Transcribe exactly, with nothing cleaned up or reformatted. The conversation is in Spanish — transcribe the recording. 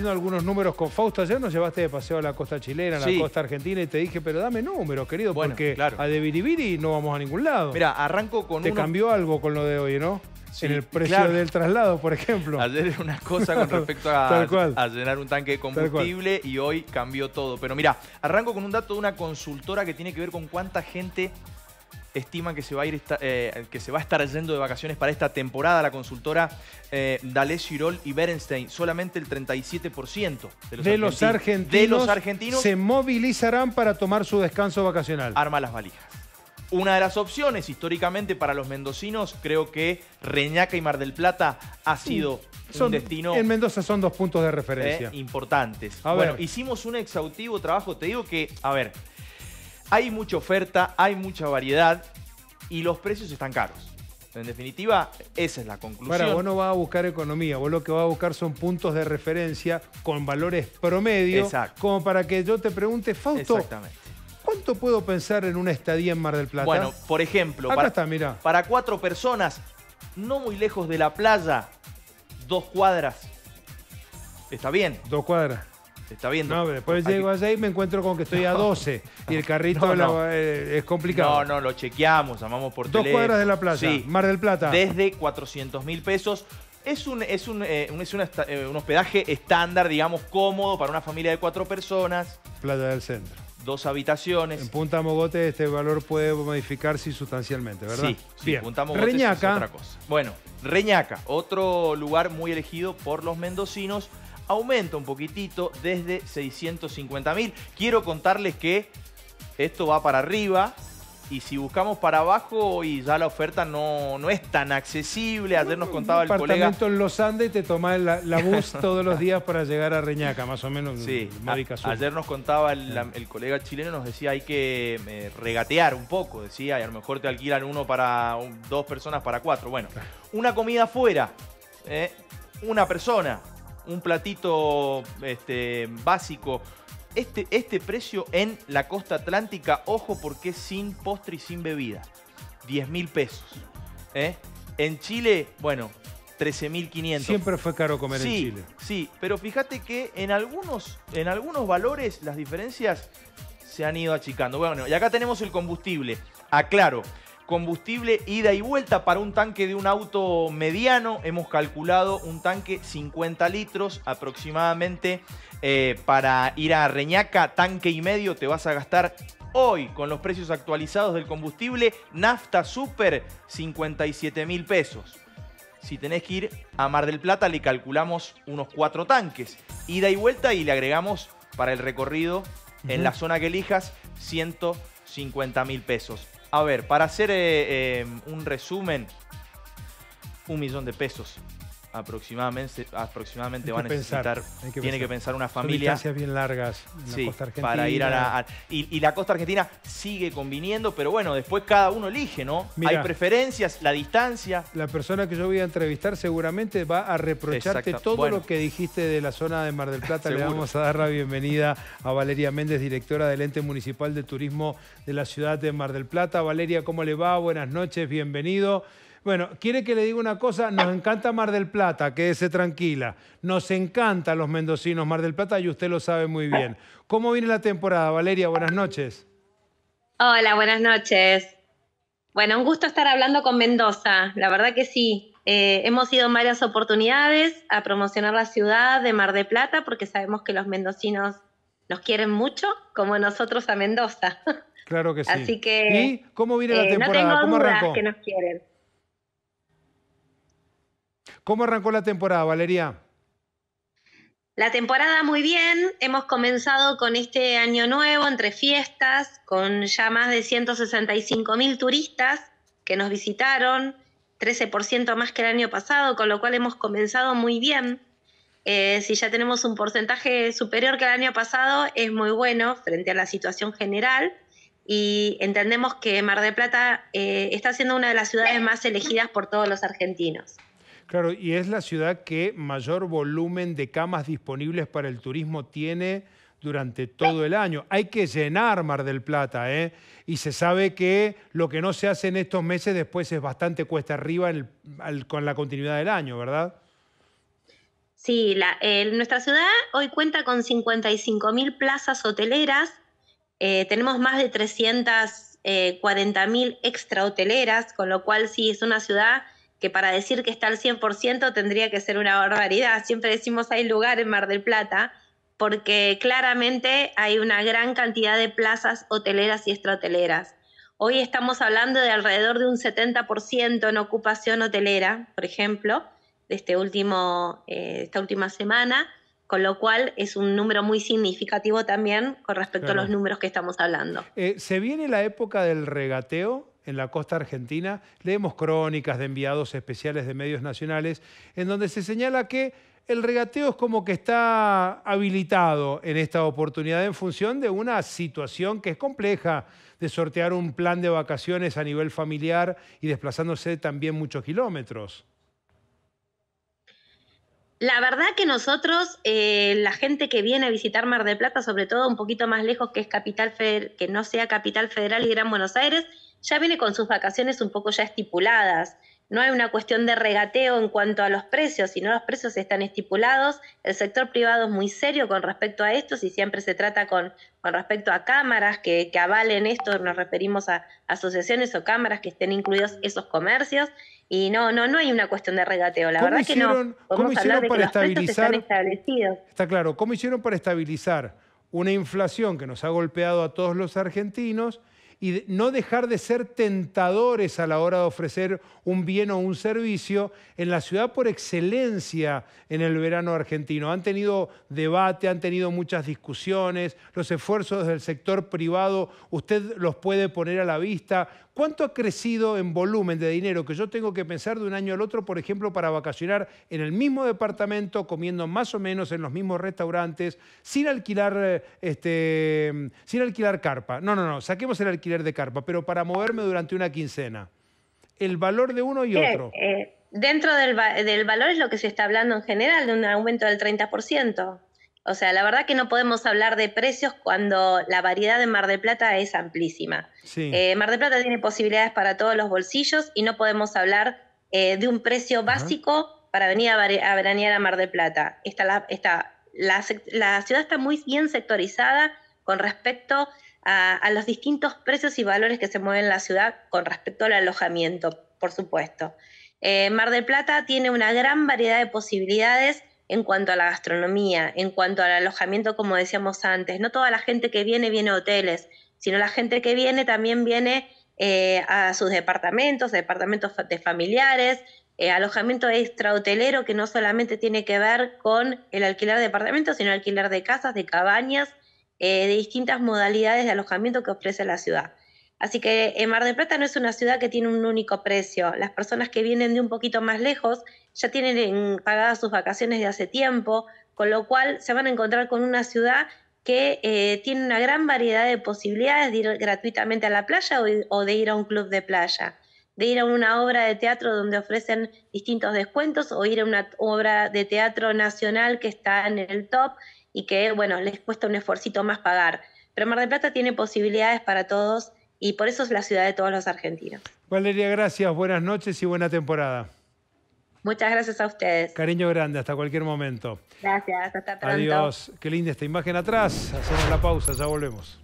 Algunos números con Fausta, ya nos llevaste de paseo a la costa chilena, a la sí. costa argentina y te dije, pero dame números, querido, bueno, porque claro. a de Biribiri no vamos a ningún lado. Mira, arranco con... Te uno... cambió algo con lo de hoy, ¿no? Sí, en el precio claro. del traslado, por ejemplo. Ayer una cosa con respecto a, a llenar un tanque de combustible y hoy cambió todo. Pero mira, arranco con un dato de una consultora que tiene que ver con cuánta gente estiman que se va a ir, eh, que se va a estar yendo de vacaciones para esta temporada. La consultora eh, Dale Chirol y Berenstein, solamente el treinta y siete por ciento de los, de, argentinos, los argentinos de los argentinos se movilizarán para tomar su descanso vacacional. Arma las valijas. Una de las opciones históricamente para los mendocinos, creo que Reñaca y Mar del Plata ha sido son, un destino... En Mendoza son dos puntos de referencia. Eh, importantes. A bueno, ver. Hicimos un exhaustivo trabajo. Te digo que, a ver... Hay mucha oferta, hay mucha variedad y los precios están caros. En definitiva, esa es la conclusión. Para, vos no vas a buscar economía, vos lo que vas a buscar son puntos de referencia con valores promedio. Exacto. Como para que yo te pregunte, Fausto, exactamente, ¿cuánto puedo pensar en una estadía en Mar del Plata? Bueno, por ejemplo, acá para, está, mirá, para cuatro personas, no muy lejos de la playa, dos cuadras. ¿Está bien? Dos cuadras. Está viendo. No, pero después llego allá y me encuentro con que estoy a doce. Y el carrito no, no. La, eh, es complicado. No, no, lo chequeamos, llamamos por teléfono. Dos cuadras de la playa, sí. Mar del Plata. Desde cuatrocientos mil pesos. Es un, es, un, eh, un, es una, eh, un hospedaje estándar, digamos, cómodo para una familia de cuatro personas. Playa del Centro. Dos habitaciones. En Punta Mogote este valor puede modificarse sustancialmente, ¿verdad? Sí, sí. Bien. Punta Mogote Reñaca. Es otra cosa. Bueno, Reñaca, otro lugar muy elegido por los mendocinos. Aumenta un poquitito desde seiscientos cincuenta mil. Quiero contarles que esto va para arriba y si buscamos para abajo y ya la oferta no, no es tan accesible. Ayer nos contaba el colega... Un apartamento en Los Andes te tomás la, la bus todos los días para llegar a Reñaca, más o menos. Sí, a, ayer nos contaba el, la, el colega chileno, nos decía hay que eh, regatear un poco, decía, y a lo mejor te alquilan uno para un, dos personas para cuatro. Bueno, una comida afuera, eh, una persona... Un platito este, básico. Este, este precio en la costa atlántica, ojo porque es sin postre y sin bebida. diez mil pesos. ¿Eh? En Chile, bueno, trece mil quinientos. Siempre fue caro comer sí, en Chile. Sí, pero fíjate que en algunos, en algunos valores las diferencias se han ido achicando. Bueno, y acá tenemos el combustible. Aclaro. Combustible ida y vuelta para un tanque de un auto mediano. Hemos calculado un tanque cincuenta litros aproximadamente eh, para ir a Reñaca. Tanque y medio te vas a gastar hoy con los precios actualizados del combustible. Nafta super cincuenta y siete mil pesos. Si tenés que ir a Mar del Plata le calculamos unos cuatro tanques. Ida y vuelta y le agregamos para el recorrido uh-huh. en la zona que elijas ciento cincuenta mil pesos. A ver, para hacer eh, eh, un resumen, un millón de pesos aproximadamente, aproximadamente va a necesitar. Pensar, que tiene pensar. que pensar una familia. Son distancias bien largas en sí, la costa argentina. Para ir a la, a, y, y la costa argentina sigue conviniendo, pero bueno, después cada uno elige, ¿no? Mirá, hay preferencias, la distancia. La persona que yo voy a entrevistar seguramente va a reprocharte Exacto. todo bueno. lo que dijiste de la zona de Mar del Plata. Le vamos a dar la bienvenida a Valeria Méndez, directora del Ente Municipal de Turismo de la ciudad de Mar del Plata. Valeria, ¿cómo le va? Buenas noches, bienvenido. Bueno, quiere que le diga una cosa, nos encanta Mar del Plata, quédese tranquila. Nos encanta a los mendocinos Mar del Plata y usted lo sabe muy bien. ¿Cómo viene la temporada, Valeria? Buenas noches. Hola, buenas noches. Bueno, un gusto estar hablando con Mendoza, la verdad que sí. Eh, hemos ido en varias oportunidades a promocionar la ciudad de Mar del Plata porque sabemos que los mendocinos nos quieren mucho, como nosotros a Mendoza. Claro que sí. Así que, ¿y cómo viene eh, la temporada? No tengo ¿Cómo dudas arrancó? que nos quieren. ¿Cómo arrancó la temporada, Valeria? La temporada muy bien. Hemos comenzado con este año nuevo, entre fiestas, con ya más de ciento sesenta y cinco mil turistas que nos visitaron, trece por ciento más que el año pasado, con lo cual hemos comenzado muy bien. Eh, si ya tenemos un porcentaje superior que el año pasado, es muy bueno frente a la situación general. Y entendemos que Mar del Plata eh, está siendo una de las ciudades más elegidas por todos los argentinos. Claro, y es la ciudad que mayor volumen de camas disponibles para el turismo tiene durante todo el año. Hay que llenar Mar del Plata, ¿eh? Y se sabe que lo que no se hace en estos meses después es bastante cuesta arriba en el, al, con la continuidad del año, ¿verdad? Sí, la, eh, nuestra ciudad hoy cuenta con cincuenta y cinco mil plazas hoteleras, eh, tenemos más de trescientas cuarenta mil extra hoteleras, con lo cual sí es una ciudad que para decir que está al cien por ciento tendría que ser una barbaridad. Siempre decimos hay lugar en Mar del Plata, porque claramente hay una gran cantidad de plazas hoteleras y extrahoteleras. Hoy estamos hablando de alrededor de un setenta por ciento en ocupación hotelera, por ejemplo, de este último, eh, esta última semana, con lo cual es un número muy significativo también con respecto claro. a los números que estamos hablando. Eh, ¿Se viene la época del regateo en la costa argentina? Leemos crónicas de enviados especiales de medios nacionales en donde se señala que el regateo es como que está habilitado en esta oportunidad en función de una situación que es compleja, de sortear un plan de vacaciones a nivel familiar y desplazándose también muchos kilómetros. La verdad que nosotros, eh, la gente que viene a visitar Mar del Plata, sobre todo un poquito más lejos que es Capital Federal, que no sea Capital Federal y Gran Buenos Aires, ya viene con sus vacaciones un poco ya estipuladas. No hay una cuestión de regateo en cuanto a los precios, sino los precios están estipulados. El sector privado es muy serio con respecto a esto, si siempre se trata con, con respecto a cámaras que, que avalen esto, nos referimos a asociaciones o cámaras que estén incluidos esos comercios. Y no, no, no hay una cuestión de regateo, la verdad que no. ¿Cómo hicieron para estabilizar? Está claro, ¿cómo hicieron para estabilizar una inflación que nos ha golpeado a todos los argentinos y no dejar de ser tentadores a la hora de ofrecer un bien o un servicio en la ciudad por excelencia en el verano argentino? Han tenido debate, han tenido muchas discusiones, los esfuerzos del sector privado, usted los puede poner a la vista. ¿Cuánto ha crecido en volumen de dinero que yo tengo que pensar de un año al otro, por ejemplo, para vacacionar en el mismo departamento, comiendo más o menos en los mismos restaurantes, sin alquilar, este, sin alquilar carpa? No, no, no, saquemos el alquiler de carpa, pero para moverme durante una quincena. El valor de uno y otro. Eh, dentro del, del valor es lo que se está hablando en general, de un aumento del treinta por ciento. O sea, la verdad que no podemos hablar de precios cuando la variedad de Mar del Plata es amplísima. Sí. Eh, Mar del Plata tiene posibilidades para todos los bolsillos y no podemos hablar eh, de un precio básico uh-huh. para venir a, a veranear a Mar del Plata. Está la, está, la, la ciudad está muy bien sectorizada con respecto a, a los distintos precios y valores que se mueven en la ciudad con respecto al alojamiento, por supuesto. Eh, Mar del Plata tiene una gran variedad de posibilidades en cuanto a la gastronomía, en cuanto al alojamiento, como decíamos antes. No toda la gente que viene, viene a hoteles, sino la gente que viene también viene eh, a sus departamentos, departamentos de familiares, eh, alojamiento extrahotelero que no solamente tiene que ver con el alquiler de departamentos, sino alquiler de casas, de cabañas, eh, de distintas modalidades de alojamiento que ofrece la ciudad. Así que eh, Mar del Plata no es una ciudad que tiene un único precio. Las personas que vienen de un poquito más lejos ya tienen pagadas sus vacaciones de hace tiempo, con lo cual se van a encontrar con una ciudad que eh, tiene una gran variedad de posibilidades de ir gratuitamente a la playa o, o de ir a un club de playa, de ir a una obra de teatro donde ofrecen distintos descuentos o ir a una obra de teatro nacional que está en el top y que, bueno, les cuesta un esfuercito más pagar. Pero Mar del Plata tiene posibilidades para todos y por eso es la ciudad de todos los argentinos. Valeria, gracias, buenas noches y buena temporada. Muchas gracias a ustedes. Cariño grande, hasta cualquier momento. Gracias, hasta pronto. Adiós. Qué linda esta imagen atrás. Hacemos la pausa, ya volvemos.